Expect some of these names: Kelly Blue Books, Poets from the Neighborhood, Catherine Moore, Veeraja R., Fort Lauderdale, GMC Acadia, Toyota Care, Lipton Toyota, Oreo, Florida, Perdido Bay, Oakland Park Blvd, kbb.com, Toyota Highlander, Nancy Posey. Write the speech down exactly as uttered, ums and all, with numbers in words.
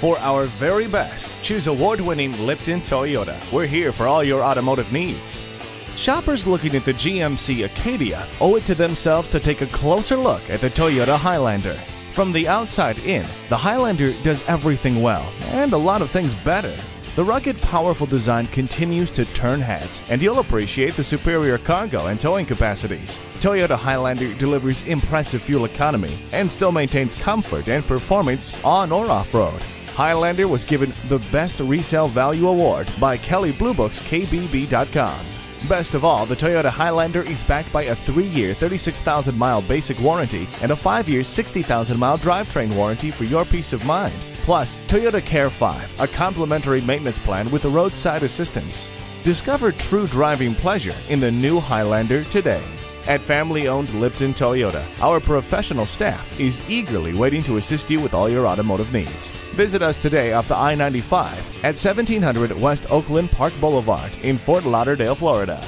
For our very best, choose award-winning Lipton Toyota. We're here for all your automotive needs. Shoppers looking at the G M C Acadia owe it to themselves to take a closer look at the Toyota Highlander. From the outside in, the Highlander does everything well, and a lot of things better. The rugged, powerful design continues to turn heads, and you'll appreciate the superior cargo and towing capacities. Toyota Highlander delivers impressive fuel economy and still maintains comfort and performance on or off-road. Highlander was given the Best Resale Value Award by Kelly Blue Books, k b b dot com. Best of all, the Toyota Highlander is backed by a three-year, thirty-six thousand mile basic warranty and a five-year, sixty thousand mile drivetrain warranty for your peace of mind. Plus, Toyota Care five, a complimentary maintenance plan with the roadside assistance. Discover true driving pleasure in the new Highlander today. At family-owned Lipton Toyota, our professional staff is eagerly waiting to assist you with all your automotive needs. Visit us today off the I ninety-five at seventeen hundred West Oakland Park Boulevard in Fort Lauderdale, Florida.